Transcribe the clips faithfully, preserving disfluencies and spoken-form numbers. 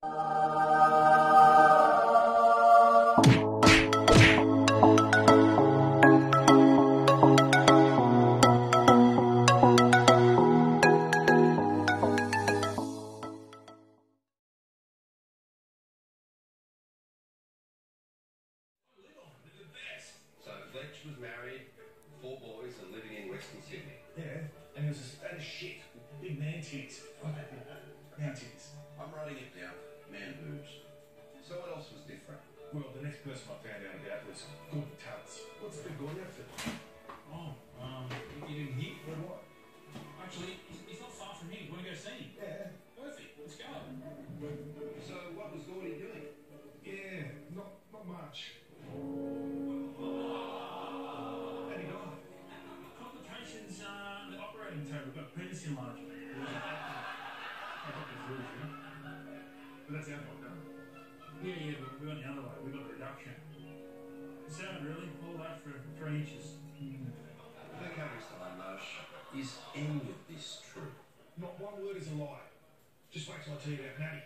Was married, four boys, and living in Western Sydney. Yeah, and he was a state of shit. Big man tits. Man tits. I'm writing it down. Man boobs. So what else was different? Well, the next person I found out about was Gordon Tatz. What's the Gordon outfit? Oh, um, you didn't hear? What, what? Actually, he's, he's not far from here. You want to go see him? Yeah. Perfect. Let's go. So what was Gordon doing? Yeah, not, not much. We've got penis enlargement. I got the food, you know? But that's our fault, though. Yeah, yeah, but we went the other way. We got the reduction. It sounded really all that for three inches. Mm. Look how it's done, Marsh. Is any of this true? Not one word is a lie. Just wait till I tell you about Natty.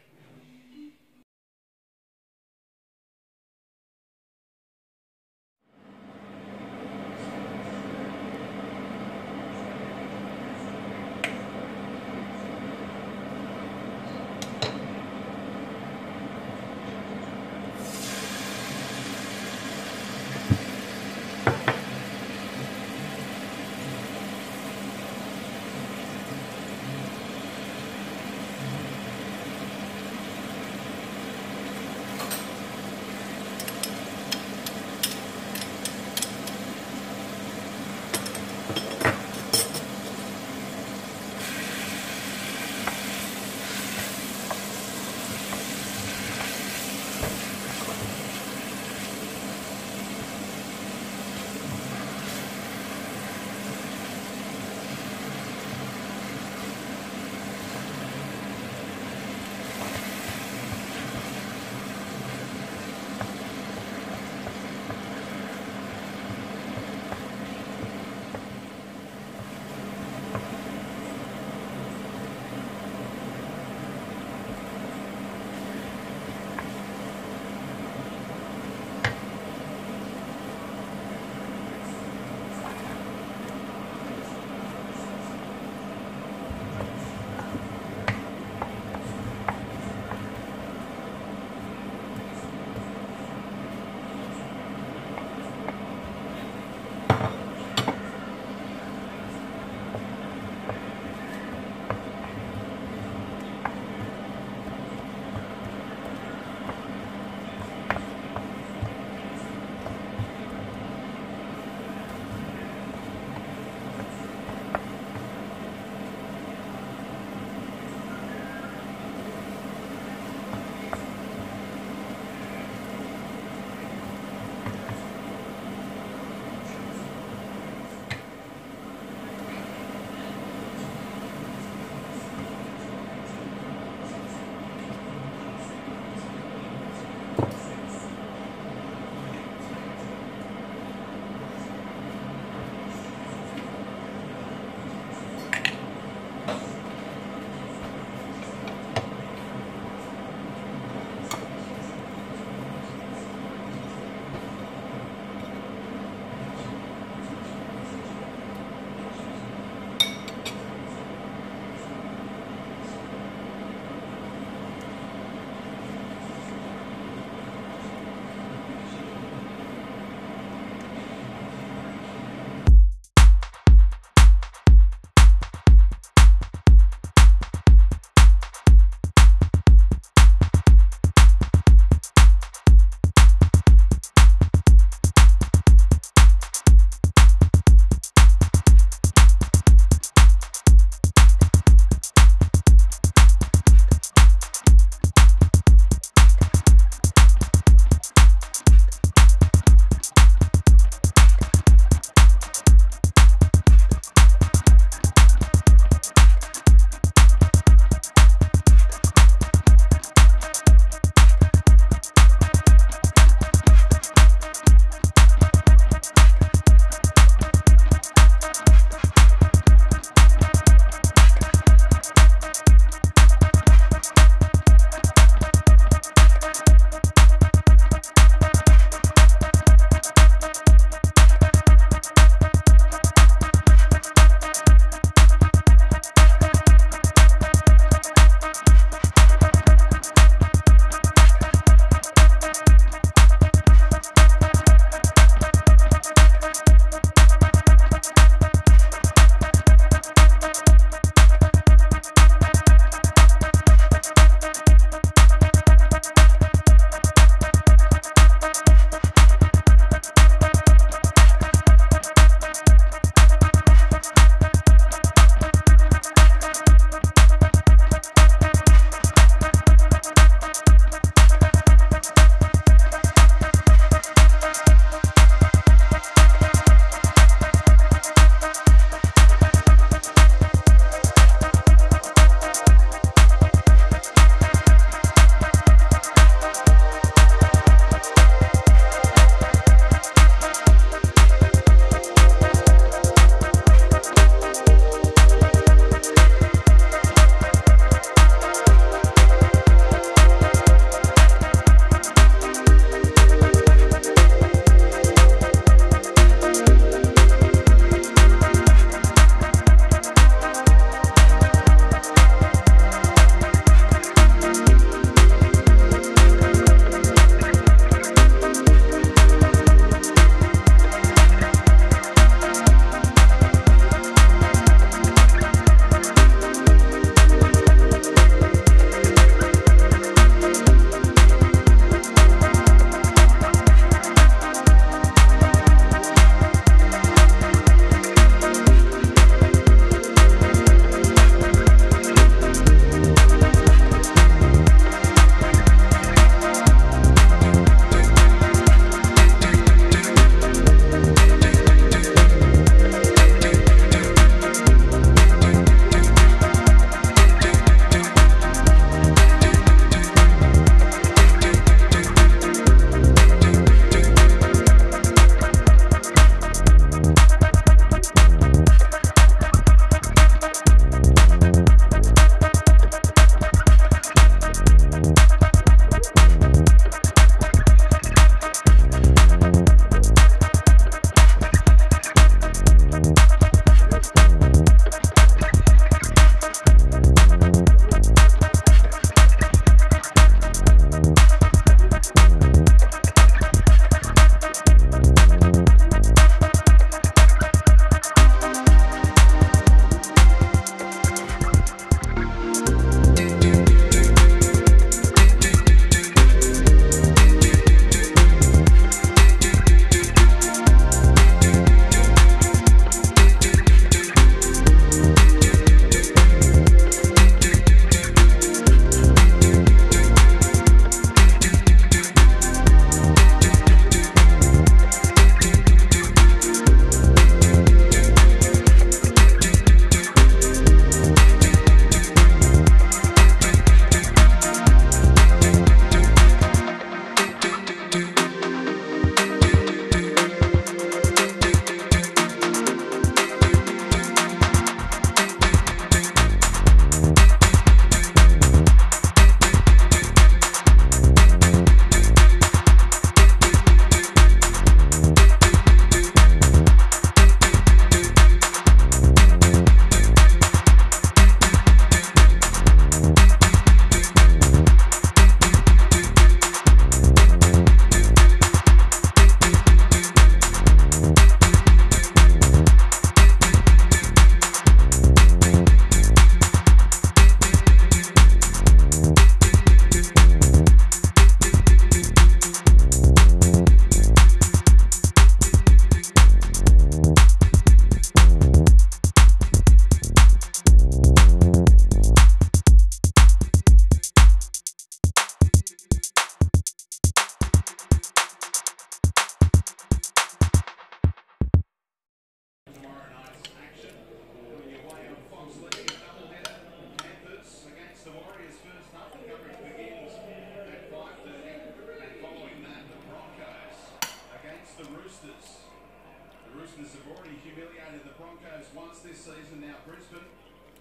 Roosters have already humiliated the Broncos once this season. Now Brisbane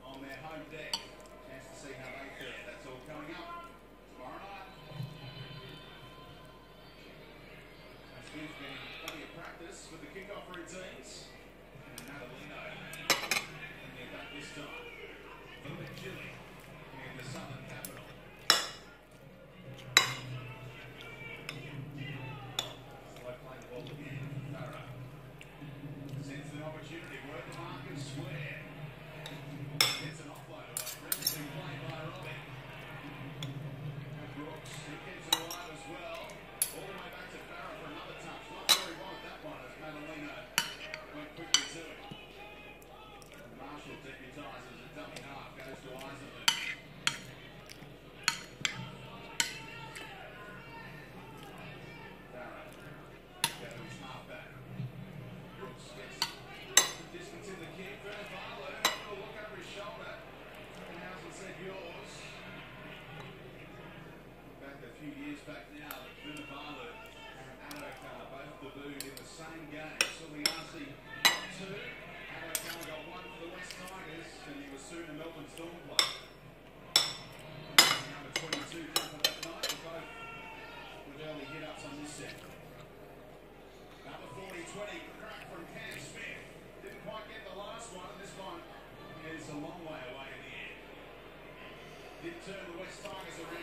on their home deck. Chance to see how they fare. That's all coming up tomorrow night. There's been plenty of practice with the kickoff routines. And Natalino in their back this time. A little bit chilly in the Southern Capital. Opportunity, worth the mark and square. It's an offload away. Brilliant play by Robbie. And Brooks, he gets it wide as well. All the way back to Farrah for another touch. Not where he wanted that one as Madalino went quickly to it. Marshall deputises a dummy half, goes to Eisenman. Farrah, go to his halfback. Brooks gets a few years back now, that Vinavalu and Adokar both debuted in the same game. Suliasi got two, Adokar got one for the West Tigers, and he was soon a Melbourne Storm player. Number twenty-two for that night, both with early hit-ups on this set. Number forty twenty, crack from Cam Smith. Didn't quite get the last one, and this one is a long way away in the end. Did turn the West Tigers around.